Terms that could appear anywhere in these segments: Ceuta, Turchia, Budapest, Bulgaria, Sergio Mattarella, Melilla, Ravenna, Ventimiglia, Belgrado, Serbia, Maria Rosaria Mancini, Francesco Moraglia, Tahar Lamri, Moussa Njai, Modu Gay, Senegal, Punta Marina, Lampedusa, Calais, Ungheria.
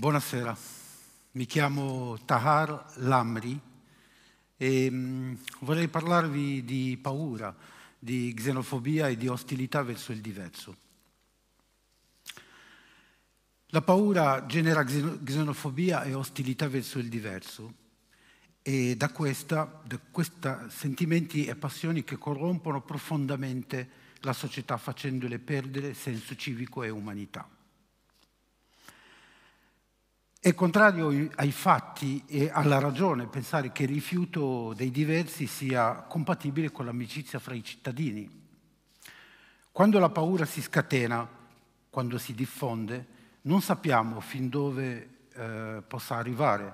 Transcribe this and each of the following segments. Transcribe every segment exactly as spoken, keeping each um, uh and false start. Buonasera, mi chiamo Tahar Lamri e vorrei parlarvi di paura, di xenofobia e di ostilità verso il diverso. La paura genera xenofobia e ostilità verso il diverso e da questa, da questa sentimenti e passioni che corrompono profondamente la società facendole perdere senso civico e umanità. È contrario ai fatti e alla ragione pensare che il rifiuto dei diversi sia compatibile con l'amicizia fra i cittadini. Quando la paura si scatena, quando si diffonde, non sappiamo fin dove eh, possa arrivare.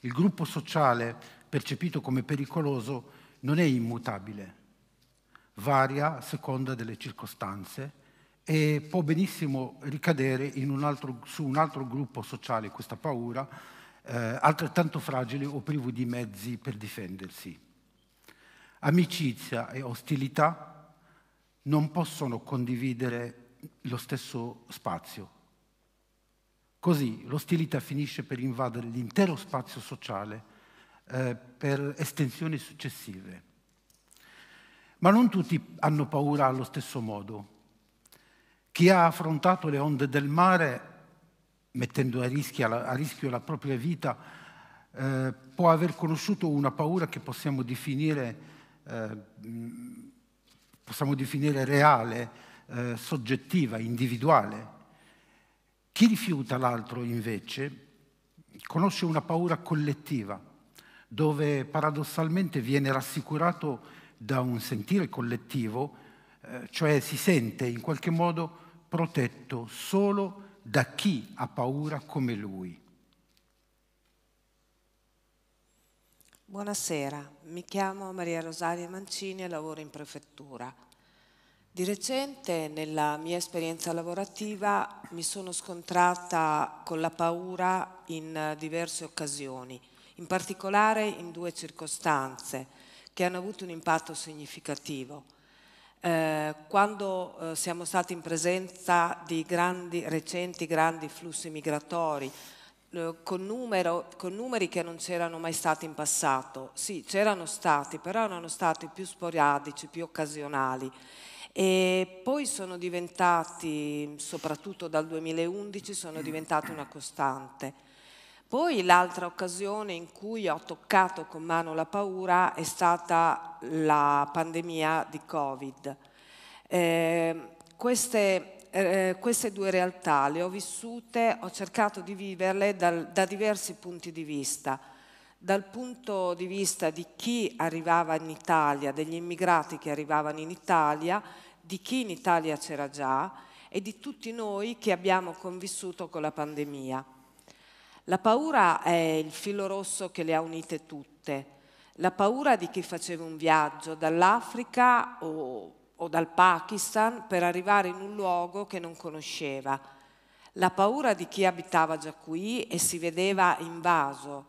Il gruppo sociale, percepito come pericoloso, non è immutabile, varia a seconda delle circostanze e può benissimo ricadere in un altro, su un altro gruppo sociale questa paura, eh, altrettanto fragile o privo di mezzi per difendersi. Amicizia e ostilità non possono condividere lo stesso spazio. Così l'ostilità finisce per invadere l'intero spazio sociale, eh, per estensioni successive. Ma non tutti hanno paura allo stesso modo. Chi ha affrontato le onde del mare, mettendo a rischio, a rischio la propria vita, eh, può aver conosciuto una paura che possiamo definire, eh, possiamo definire reale, eh, soggettiva, individuale. Chi rifiuta l'altro, invece, conosce una paura collettiva, dove paradossalmente viene rassicurato da un sentire collettivo, cioè si sente in qualche modo protetto solo da chi ha paura come lui. Buonasera, mi chiamo Maria Rosaria Mancini e lavoro in prefettura. Di recente, nella mia esperienza lavorativa, mi sono scontrata con la paura in diverse occasioni, in particolare in due circostanze che hanno avuto un impatto significativo. Eh, quando eh, siamo stati in presenza di grandi, recenti grandi flussi migratori eh, con, numero, con numeri che non c'erano mai stati in passato. Sì, c'erano stati, però erano stati più sporadici, più occasionali, e poi sono diventati, soprattutto dal duemilaundici, sono diventati una costante. Poi l'altra occasione in cui ho toccato con mano la paura è stata la pandemia di Covid. Eh, queste, eh, queste due realtà le ho vissute, ho cercato di viverle dal, da diversi punti di vista. Dal punto di vista di chi arrivava in Italia, degli immigrati che arrivavano in Italia, di chi in Italia c'era già e di tutti noi che abbiamo convissuto con la pandemia. La paura è il filo rosso che le ha unite tutte, la paura di chi faceva un viaggio dall'Africa o, o dal Pakistan per arrivare in un luogo che non conosceva, la paura di chi abitava già qui e si vedeva invaso,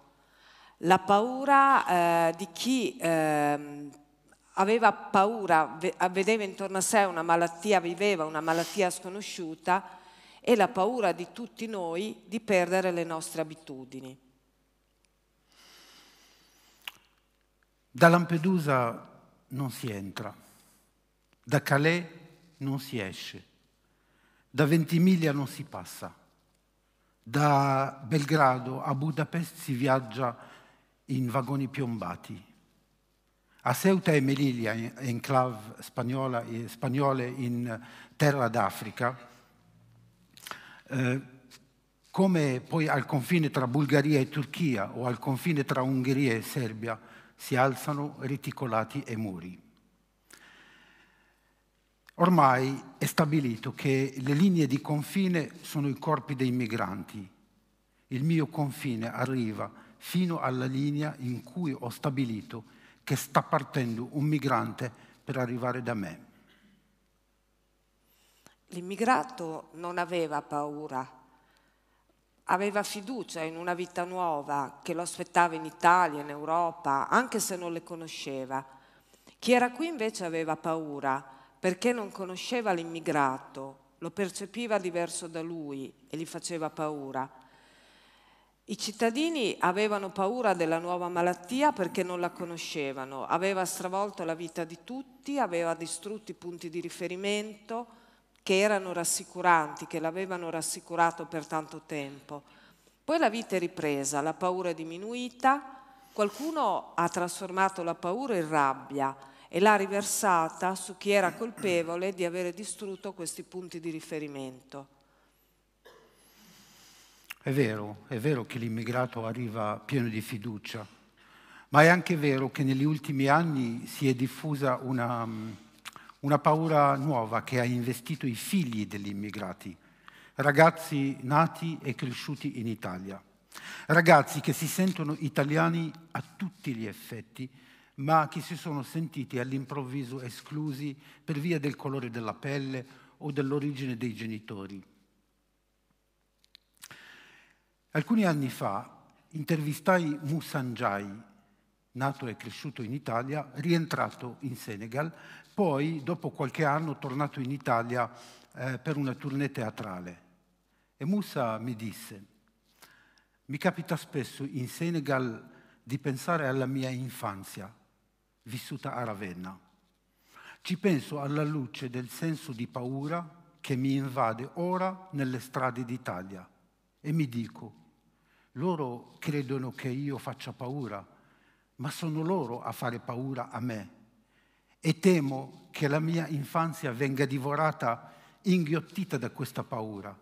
la paura eh, di chi eh, aveva paura, vedeva intorno a sé una malattia, viveva una malattia sconosciuta, e la paura di tutti noi di perdere le nostre abitudini. Da Lampedusa non si entra, da Calais non si esce, da Ventimiglia non si passa, da Belgrado a Budapest si viaggia in vagoni piombati, a Ceuta e Melilla, enclave spagnola, spagnole in terra d'Africa, Eh, come poi al confine tra Bulgaria e Turchia o al confine tra Ungheria e Serbia si alzano reticolati e muri. Ormai è stabilito che le linee di confine sono i corpi dei migranti. Il mio confine arriva fino alla linea in cui ho stabilito che sta partendo un migrante per arrivare da me. L'immigrato non aveva paura, aveva fiducia in una vita nuova che lo aspettava in Italia, in Europa, anche se non le conosceva. Chi era qui invece aveva paura perché non conosceva l'immigrato, lo percepiva diverso da lui e gli faceva paura. I cittadini avevano paura della nuova malattia perché non la conoscevano, aveva stravolto la vita di tutti, aveva distrutto i punti di riferimento che erano rassicuranti, che l'avevano rassicurato per tanto tempo. Poi la vita è ripresa, la paura è diminuita, qualcuno ha trasformato la paura in rabbia e l'ha riversata su chi era colpevole di avere distrutto questi punti di riferimento. È vero, è vero che l'immigrato arriva pieno di fiducia, ma è anche vero che negli ultimi anni si è diffusa una, una paura nuova che ha investito i figli degli immigrati, ragazzi nati e cresciuti in Italia, ragazzi che si sentono italiani a tutti gli effetti, ma che si sono sentiti all'improvviso esclusi per via del colore della pelle o dell'origine dei genitori. Alcuni anni fa intervistai Moussa Njai, nato e cresciuto in Italia, rientrato in Senegal, poi dopo qualche anno tornato in Italia eh, per una tournée teatrale. E Moussa mi disse: mi capita spesso in Senegal di pensare alla mia infanzia, vissuta a Ravenna. Ci penso alla luce del senso di paura che mi invade ora nelle strade d'Italia. E mi dico, loro credono che io faccia paura, ma sono loro a fare paura a me. E temo che la mia infanzia venga divorata, inghiottita da questa paura,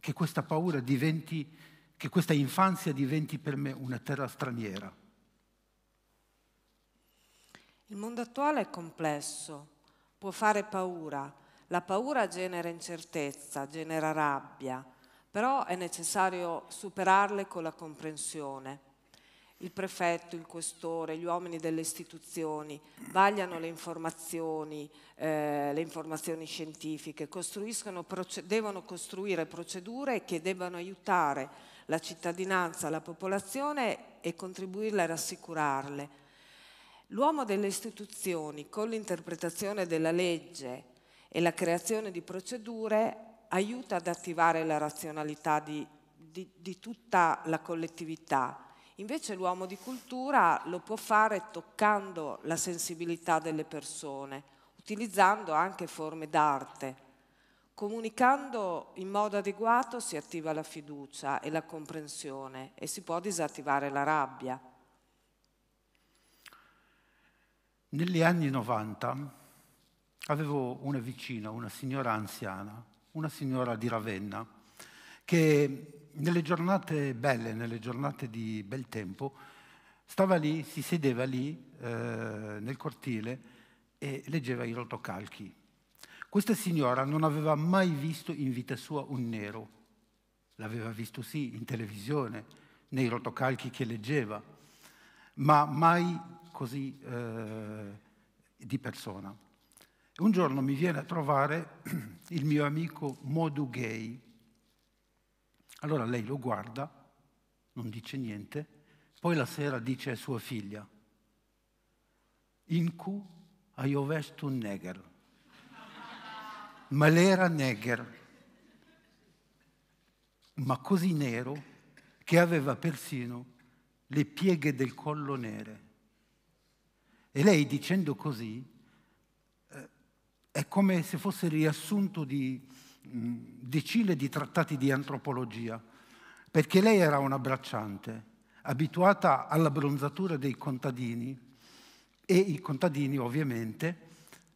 che questa paura diventi, che questa infanzia diventi per me una terra straniera. Il mondo attuale è complesso, può fare paura. La paura genera incertezza, genera rabbia. Però è necessario superarle con la comprensione. Il prefetto, il questore, gli uomini delle istituzioni vagliano le informazioni, eh, le informazioni scientifiche, costruiscono, devono costruire procedure che debbano aiutare la cittadinanza, la popolazione e contribuirle a rassicurarle. L'uomo delle istituzioni, con l'interpretazione della legge e la creazione di procedure, aiuta ad attivare la razionalità di, di, di tutta la collettività. Invece l'uomo di cultura lo può fare toccando la sensibilità delle persone, utilizzando anche forme d'arte. Comunicando in modo adeguato si attiva la fiducia e la comprensione e si può disattivare la rabbia. Negli anni novanta avevo una vicina, una signora anziana, una signora di Ravenna, che nelle giornate belle, nelle giornate di bel tempo, stava lì, si sedeva lì eh, nel cortile e leggeva i rotocalchi. Questa signora non aveva mai visto in vita sua un nero. L'aveva visto sì in televisione, nei rotocalchi che leggeva, ma mai così eh, di persona. Un giorno mi viene a trovare il mio amico Modu Gay. Allora lei lo guarda, non dice niente, poi la sera dice a sua figlia: in cui ho visto un neger, ma l'era neger, ma così nero che aveva persino le pieghe del collo nere. E lei, dicendo così, è come se fosse riassunto di decine di trattati di antropologia, perché lei era una bracciante, abituata alla bronzatura dei contadini, e i contadini ovviamente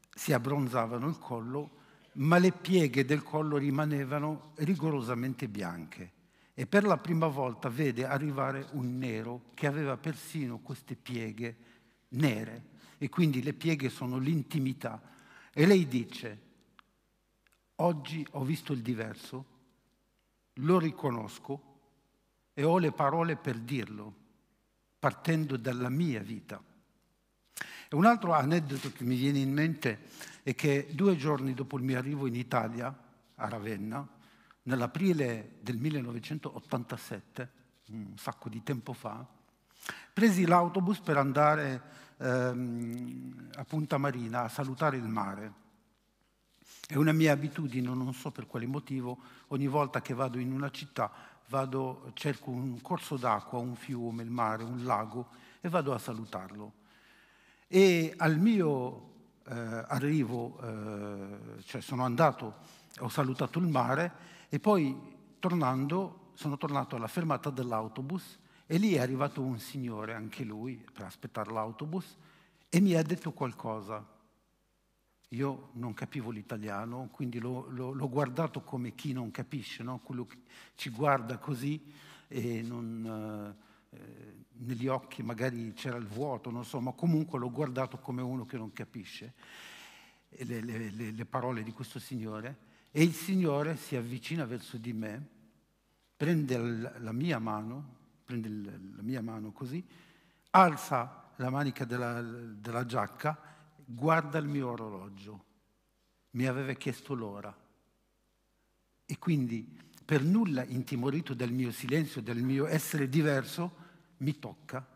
si abbronzavano il collo, ma le pieghe del collo rimanevano rigorosamente bianche. E per la prima volta vede arrivare un nero che aveva persino queste pieghe nere, e quindi le pieghe sono l'intimità. E lei dice: oggi ho visto il diverso, lo riconosco e ho le parole per dirlo, partendo dalla mia vita. E un altro aneddoto che mi viene in mente è che due giorni dopo il mio arrivo in Italia, a Ravenna, nell'aprile del millenovecentottantasette, un sacco di tempo fa, presi l'autobus per andare ehm, a Punta Marina a salutare il mare. È una mia abitudine, non so per quale motivo, ogni volta che vado in una città vado, cerco un corso d'acqua, un fiume, il mare, un lago e vado a salutarlo. E al mio eh, arrivo, eh, cioè sono andato, ho salutato il mare e poi tornando, sono tornato alla fermata dell'autobus e lì è arrivato un signore, anche lui, per aspettare l'autobus e mi ha detto qualcosa. Io non capivo l'italiano, quindi l'ho guardato come chi non capisce, no? Quello che ci guarda così e non, eh, negli occhi magari c'era il vuoto, non so, ma comunque l'ho guardato come uno che non capisce le, le, le parole di questo signore. E il signore si avvicina verso di me, prende la mia mano, prende la mia mano così, alza la manica della, della giacca, guarda il mio orologio, mi aveva chiesto l'ora e quindi per nulla intimorito del mio silenzio, del mio essere diverso, mi tocca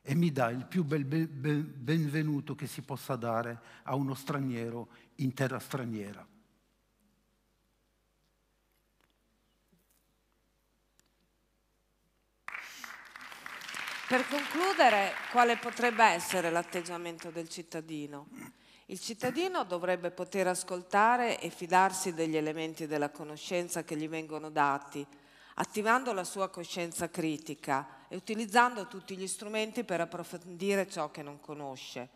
e mi dà il più bel benvenuto che si possa dare a uno straniero in terra straniera. Per concludere, quale potrebbe essere l'atteggiamento del cittadino? Il cittadino dovrebbe poter ascoltare e fidarsi degli elementi della conoscenza che gli vengono dati, attivando la sua coscienza critica e utilizzando tutti gli strumenti per approfondire ciò che non conosce.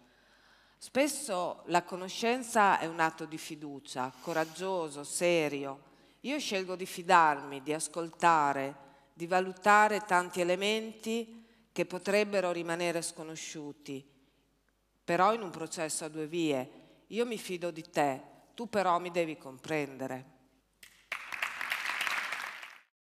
Spesso la conoscenza è un atto di fiducia, coraggioso, serio. Io scelgo di fidarmi, di ascoltare, di valutare tanti elementi che potrebbero rimanere sconosciuti, però in un processo a due vie. Io mi fido di te, tu però mi devi comprendere.